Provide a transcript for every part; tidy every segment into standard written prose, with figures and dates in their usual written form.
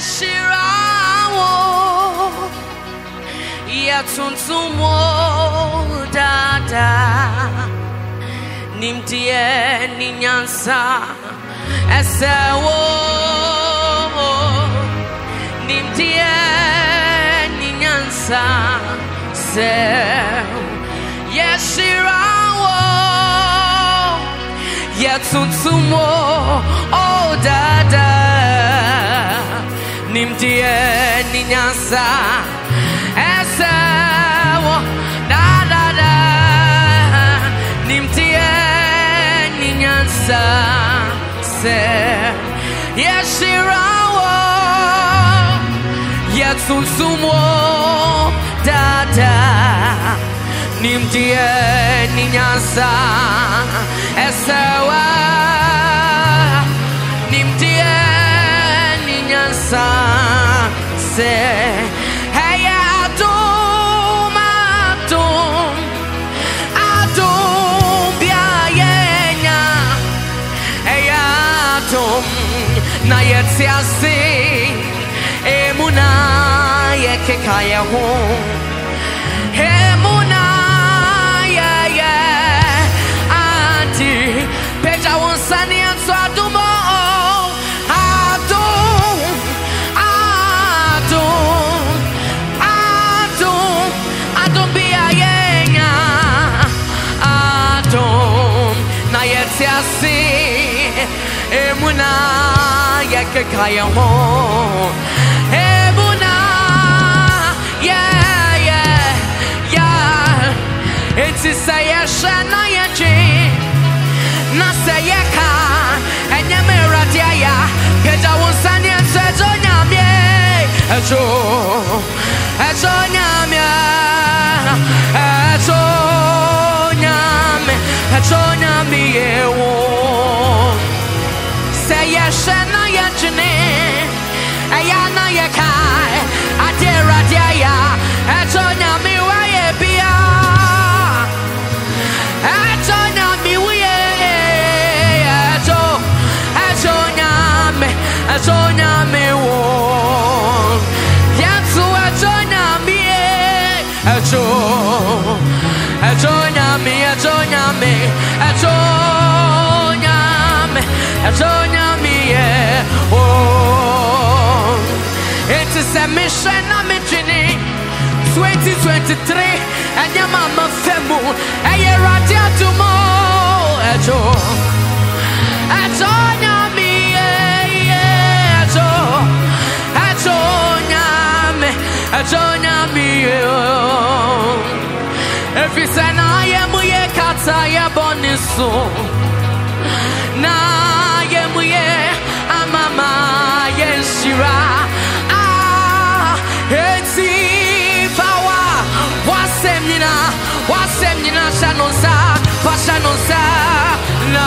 shirawo ya tuntumo dada nimtie ninyansa esewo nimtie ninyansa sewo ya shirawo ya tuntumo o dada nimtie ninyansa esewo da da da nimtie ninyansa se yeshirawo yatsusumo da da nimtie ninyansa esewo nimtie ninyansa Hey, Adum, Adum, Biayena. Hey, Adum, na yetsi asi, emuna yekekaya hum, emuna yeye adi, peja wansani anso adumo. Emuna ya kekaya ho Emuna yeah yeah yeah It's saya shana ya ji na sayaka enyamera dia ya keja wonsani ezo nyamie ezo nyamie ezo nyamie wo Shana ya jine, ayana ya kai, adera dia ya, atonya miwa ye bia, atonya miwa ye, atonya miwo, yatsu atonya miye, atonya mi. Oh, it's a mission I'm in 2023 and your mama femu and your radio tomorrow if you say na yemu ye kata ye bonisu na yemu ye Mama Yeshira Ah Eti Fawa Wasemnina Shanonsa Pashanonsa Na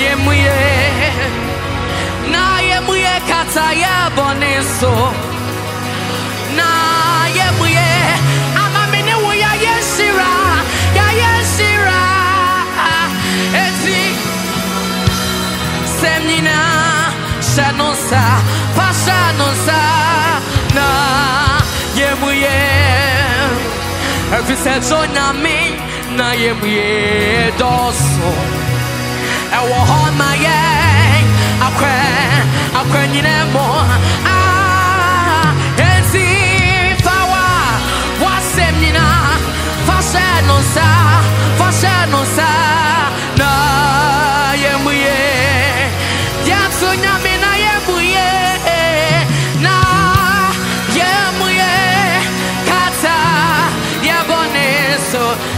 yemuye Kata yaboneso Na yemuye Amamine wuya Yeshira Ya Yeshira Eti Semnina Shanonsa, Pashanonsa, na yemuye. Every senso na me, na yemuye doso. Ewo homa ye, akwe nyinemo. Ah, enzi fawa, wasem nina, Pashanonsa, Pashanonsa, na yemuye.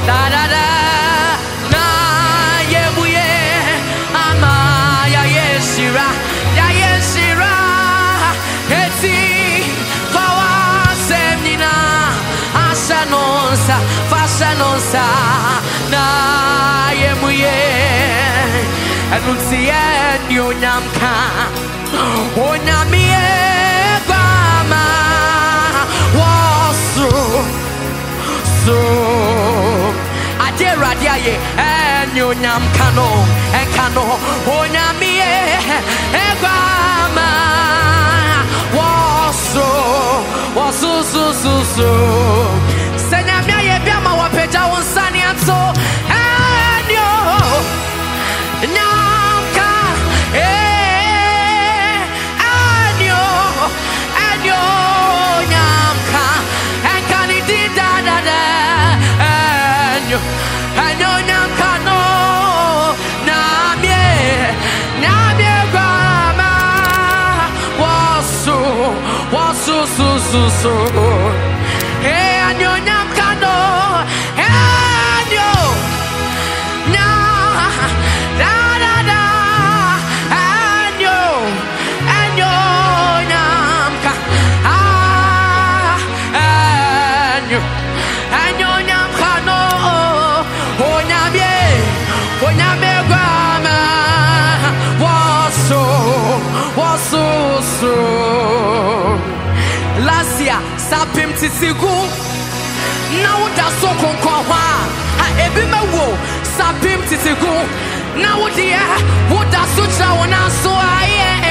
Da da da na yebuye ama ya yeshira eti fawa semina ashanonsa na yebuye anunzie nyonyamka onyamie bama wasu Radiaye and you nyam kano and kano onyamie egwama Now that's so conquah. I be my woe, Sapim Titigo. Now, dear, what does such a one so I am?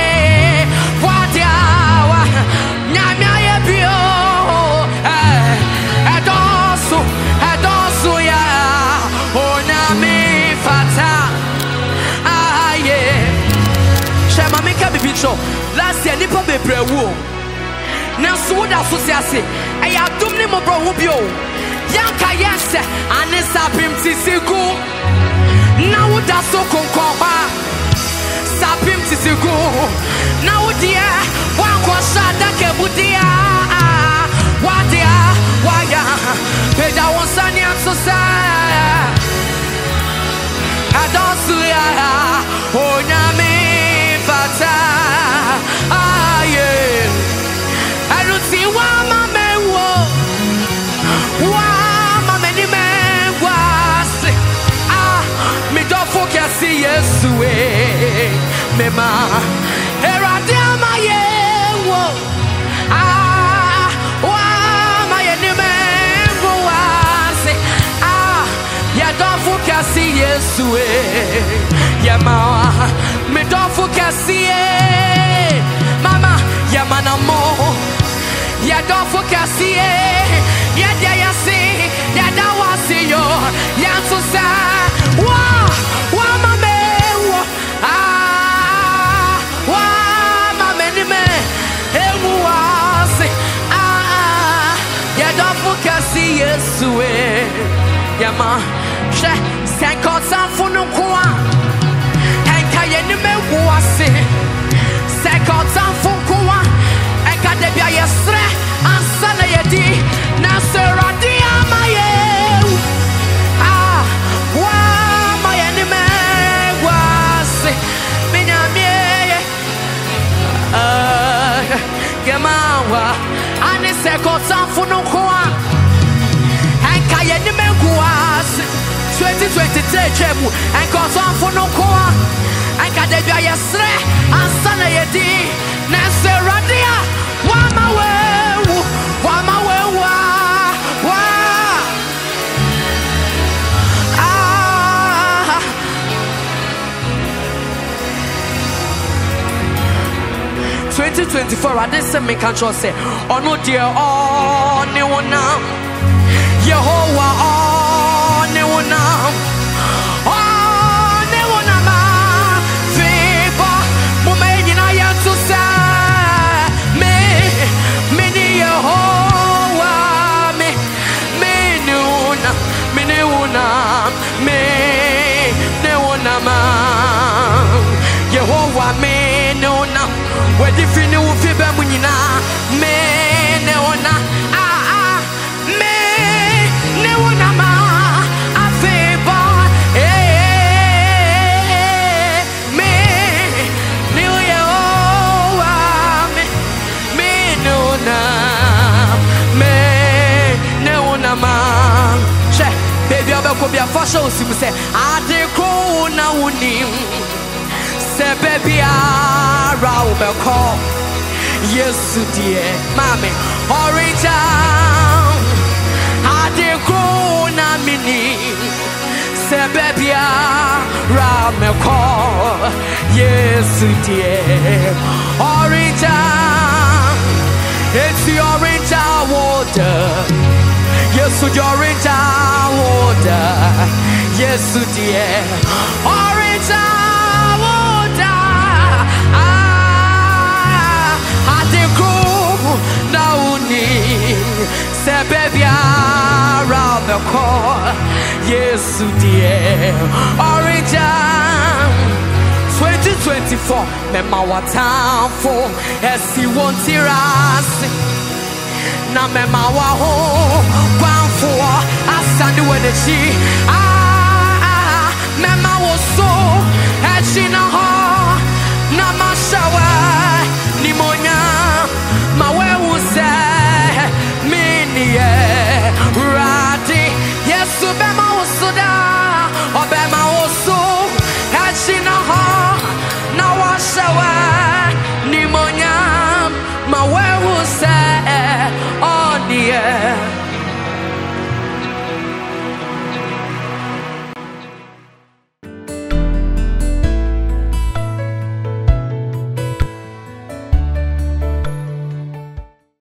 What the hour? Namia Bio, and also, yeah, oh, Nami Fata. Ah, yeah, Shama make a big show. Last year, Nippa be prayer woo. Now, so what I say. I don't know what I'm doing. I don't see why my Mema, era dama yewo. Ah, wa ma yenime wase. Ah, ya don fukasi Yesue. Yema, me don fukasi e. Mama, yama na mo. Ya don fukasi e. Ya dia ya si, ya da wasi yo. Ya susa. Wa ma Yes, we Yama She Sankosan Funukwa and Kayenime Wasi Sankosan Funukwa and Kadebia Yesre and Sanayedi Nasiradi Amaye. Ah, wow, my enemy was Minamie Gemawa and Sankosan Funukwa. 2023 chebu and cause on for no coa and Kadebia Yesre and Sanayedi Naseradia. Wama we wa ah ah 2024 I didn't send me control say oh no dear oh no one now Yehovah oh Yehovah me no na, where the fini ufi be munina me ne ona ah ah me ne ona ma afeba eh me ne Yehovah me no na me ne ona ma she baby abeko bia fashion usimu se adeko na unim. Baby, I will call. Yes, dear, mommy. Hurry down. I did grow na mini. Say, baby, I will call. Yes, dear. Hurry down. 的，耶稣救人掌我的，耶稣的。 Around the corner, yes, dear. Orange 2024, remember what time for? As he wants to rest, now remember what home bound for. I stand with the she. Remember what so, and she now.